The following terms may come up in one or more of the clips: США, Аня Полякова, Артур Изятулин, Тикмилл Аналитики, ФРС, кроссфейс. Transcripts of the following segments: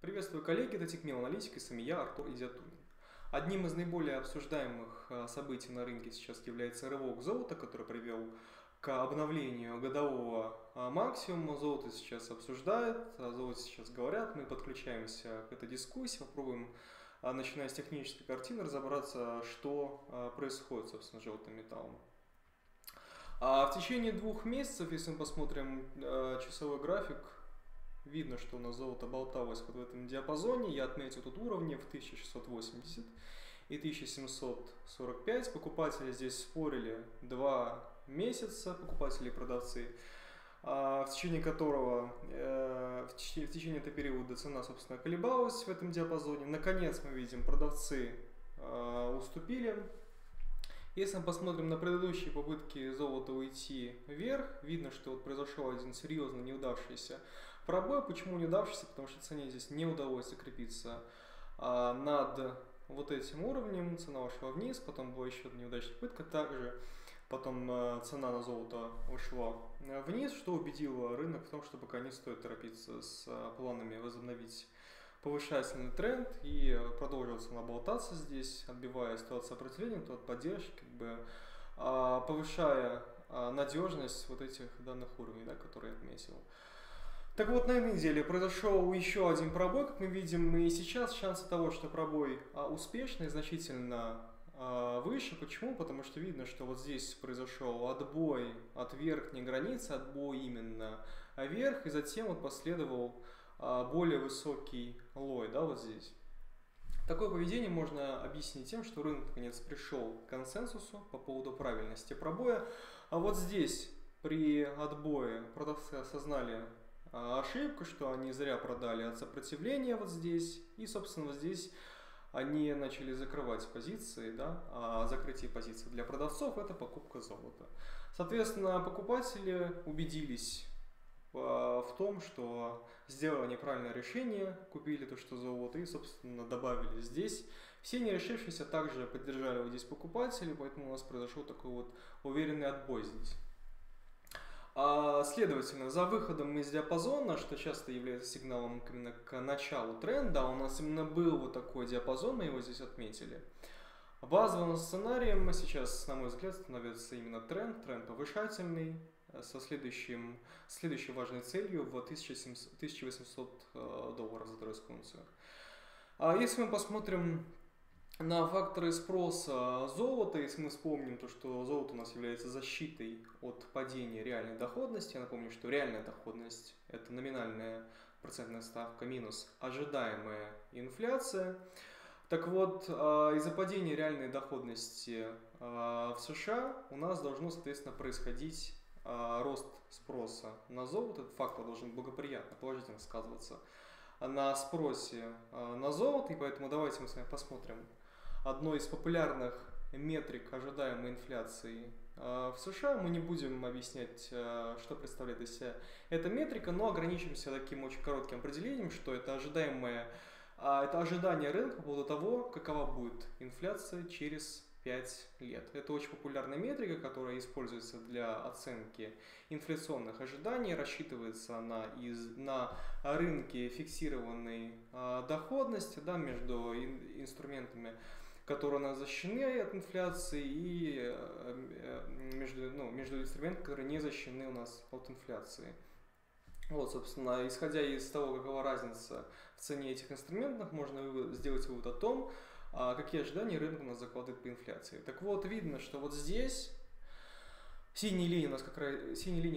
Приветствую, коллеги, это Тикмилл Аналитики, и с вами я, Артур Изятулин. Одним из наиболее обсуждаемых событий на рынке сейчас является рывок золота, который привел к обновлению годового максимума. Золото сейчас обсуждают, о золоте сейчас говорят, мы подключаемся к этой дискуссии, попробуем, начиная с технической картины, разобраться, что происходит, собственно, с желтым металлом. В течение 2 месяцев, если мы посмотрим часовой график, видно, что у нас золото болталось вот в этом диапазоне. Я отметил тут уровни в 1680 и 1745. Покупатели здесь спорили 2 месяца, покупатели и продавцы, в течение этого периода цена, собственно, колебалась в этом диапазоне. Наконец мы видим, продавцы уступили. Если мы посмотрим на предыдущие попытки золота уйти вверх, видно, что вот произошел один серьезно неудавшийся пробой. Почему неудавшийся? Потому что цене здесь не удалось закрепиться над вот этим уровнем. Цена ушла вниз, потом была еще одна неудачная попытка. Также потом цена на золото ушла вниз, что убедило рынок в том, что пока не стоит торопиться с планами возобновить повышательный тренд, и продолжился она болтаться здесь, отбивая ситуацию сопротивления, то от поддержки, как бы повышая надежность вот этих данных уровней, да, которые я отметил. Так вот, на этой неделе произошел еще один пробой, как мы видим, и сейчас шансы того, что пробой успешный, значительно выше. Почему? Потому что видно, что вот здесь произошел отбой от верхней границы, отбой именно вверх, и затем вот последовал более высокий лой, да, вот здесь. Такое поведение можно объяснить тем, что рынок наконец пришел к консенсусу по поводу правильности пробоя. А вот здесь при отбое продавцы осознали ошибку, что они зря продали от сопротивления вот здесь. И, собственно, вот здесь они начали закрывать позиции, да, а закрытие позиций для продавцов – это покупка золота. Соответственно, покупатели убедились в том, что сделали неправильное решение, купили то, что золото, и, собственно, добавили здесь. Все не решившиеся также поддержали вот здесь покупателей, поэтому у нас произошел такой вот уверенный отбой здесь. Следовательно, за выходом из диапазона, что часто является сигналом именно к началу тренда, у нас именно был вот такой диапазон, мы его здесь отметили. Базовым сценарием сейчас, на мой взгляд, становится именно тренд повышательный, со следующей важной целью в $1800 за тройскую унцию. А если мы посмотрим на факторы спроса золота, если мы вспомним то, что золото у нас является защитой от падения реальной доходности, я напомню, что реальная доходность – это номинальная процентная ставка минус ожидаемая инфляция. Так вот, из-за падения реальной доходности в США у нас должно, соответственно, происходить рост спроса на золото. Этот фактор должен благоприятно, положительно сказываться на спросе на золото. И поэтому давайте мы с вами посмотрим одно из популярных метрик ожидаемой инфляции в США. Мы не будем объяснять, что представляет из себя эта метрика, но ограничимся таким очень коротким определением, что это ожидание рынка по поводу того, какова будет инфляция через 5 лет. Это очень популярная метрика, которая используется для оценки инфляционных ожиданий. Рассчитывается она на рынке фиксированной доходности, да, между инструментами, которые у нас защищены от инфляции, и между инструментами, которые не защищены у нас от инфляции. Вот, собственно, исходя из того, какова разница в цене этих инструментов, можно сделать вывод о том, какие ожидания рынок у нас закладывает по инфляции. Так вот, видно, что вот здесь синяя линия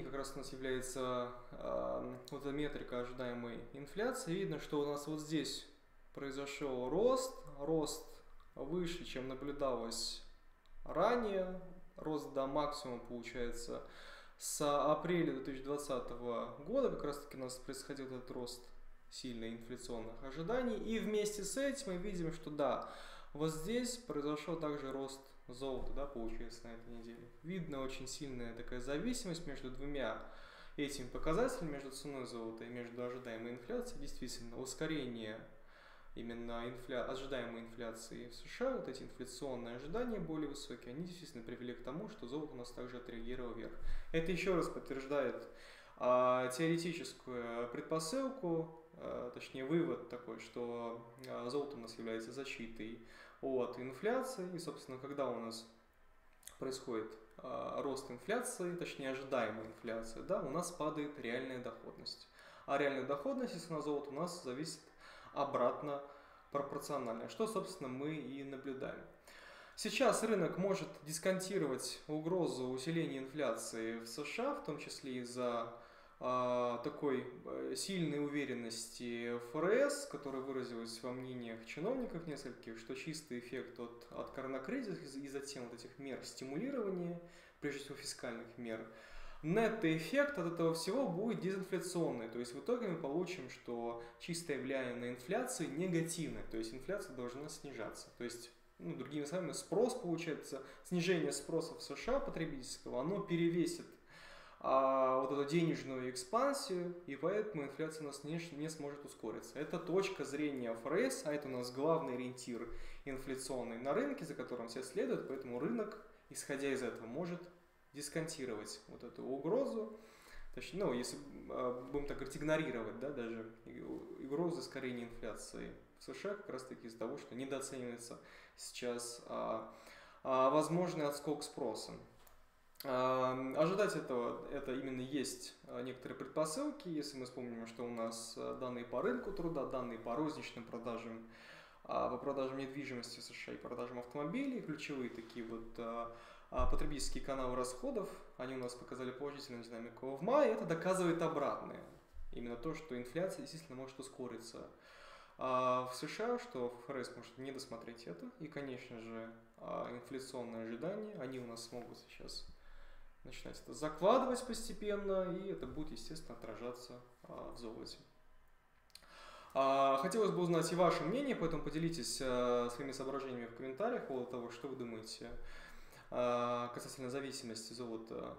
как раз у нас является вот эта метрика ожидаемой инфляции. Видно, что у нас вот здесь произошел рост выше, чем наблюдалось ранее, рост до максимума, получается, с апреля 2020 года. Как раз таки у нас происходил этот рост сильно инфляционных ожиданий. И вместе с этим мы видим, что да, вот здесь произошел также рост золота, да, получается, на этой неделе. Видно очень сильная такая зависимость между двумя этими показателями, между ценой золота и между ожидаемой инфляцией. Действительно, ускорение именно ожидаемой инфляции в США, вот эти инфляционные ожидания более высокие, они действительно привели к тому, что золото у нас также отреагировало вверх. Это еще раз подтверждает теоретическую предпосылку, точнее вывод такой, что золото у нас является защитой от инфляции, и, собственно, когда у нас происходит рост инфляции, точнее ожидаемая инфляция, да, у нас падает реальная доходность. А реальная доходность, если на золото, у нас зависит обратно пропорционально, что, собственно, мы и наблюдаем. Сейчас рынок может дисконтировать угрозу усиления инфляции в США, в том числе из-за такой сильной уверенности ФРС, которая выразилась во мнениях чиновников нескольких, что чистый эффект от коронакризиса и затем вот этих мер стимулирования, прежде всего фискальных мер, нетто эффект от этого всего будет дезинфляционный, то есть в итоге мы получим, что чистое влияние на инфляцию негативное, то есть инфляция должна снижаться, то есть, ну, другими словами, спрос, получается, снижение спроса в США потребительского, оно перевесит вот эту денежную экспансию, и поэтому инфляция у нас не сможет ускориться. Это точка зрения ФРС, а это у нас главный ориентир инфляционный на рынке, за которым все следуют, поэтому рынок, исходя из этого, может дисконтировать вот эту угрозу, точнее, ну, если будем так говорить, игнорировать, да, даже угрозу ускорения инфляции в США как раз таки из-за того, что недооценивается сейчас возможный отскок спроса. Ожидать этого, это именно есть некоторые предпосылки, если мы вспомним, что у нас данные по рынку труда, данные по розничным продажам, по продажам недвижимости в США и продажам автомобилей, ключевые такие вот потребительские каналы расходов, они у нас показали положительную динамику в мае, это доказывает обратное, именно то, что инфляция действительно может ускориться в США, что ФРС может не досмотреть это, и, конечно же, инфляционные ожидания, они у нас могут сейчас начинать это закладывать постепенно, и это будет, естественно, отражаться в золоте. Хотелось бы узнать и ваше мнение, поэтому поделитесь своими соображениями в комментариях по поводу того, что вы думаете касательно зависимости золота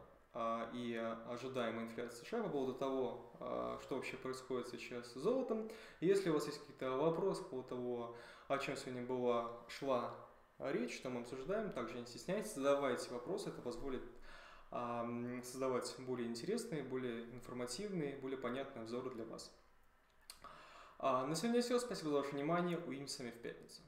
и ожидаемой инфляции США, по поводу того, что вообще происходит сейчас с золотом. Если у вас есть какие-то вопросы по поводу того, о чем сегодня шла речь, что мы обсуждаем, также не стесняйтесь, задавайте вопросы, это позволит создавать более интересные, более информативные, более понятные обзоры для вас. На сегодня все. Спасибо за ваше внимание. Увидимся в пятницу.